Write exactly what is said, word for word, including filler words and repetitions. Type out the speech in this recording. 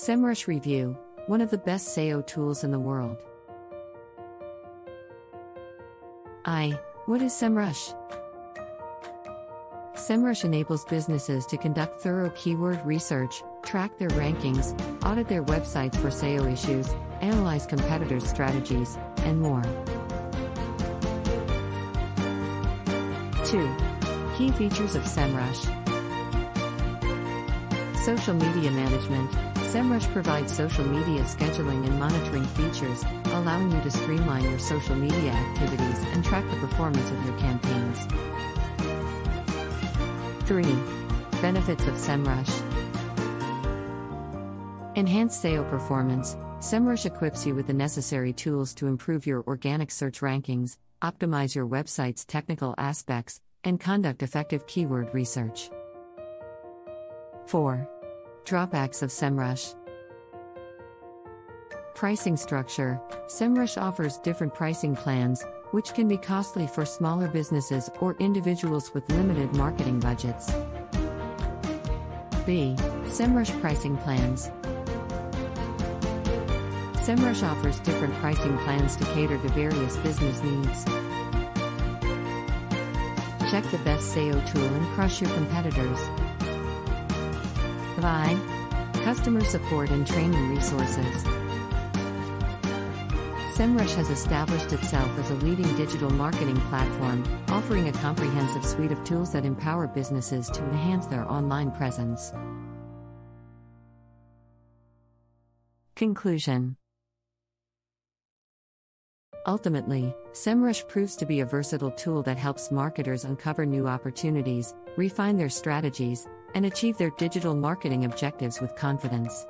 Semrush Review, one of the best S E O tools in the world. I. What is Semrush? Semrush enables businesses to conduct thorough keyword research, track their rankings, audit their websites for S E O issues, analyze competitors' strategies, and more. two. Key features of Semrush. Social media management. Semrush provides social media scheduling and monitoring features, allowing you to streamline your social media activities and track the performance of your campaigns. three. Benefits of Semrush. Enhanced S E O performance. Semrush equips you with the necessary tools to improve your organic search rankings, optimize your website's technical aspects, and conduct effective keyword research. four. Drawbacks of Semrush. Pricing structure. Semrush offers different pricing plans, which can be costly for smaller businesses or individuals with limited marketing budgets. B. Semrush pricing plans. Semrush offers different pricing plans to cater to various business needs. Check the best S E O tool and crush your competitors. five. Customer support and training resources. Semrush has established itself as a leading digital marketing platform, offering a comprehensive suite of tools that empower businesses to enhance their online presence. Conclusion. Ultimately, Semrush proves to be a versatile tool that helps marketers uncover new opportunities, refine their strategies, and achieve their digital marketing objectives with confidence.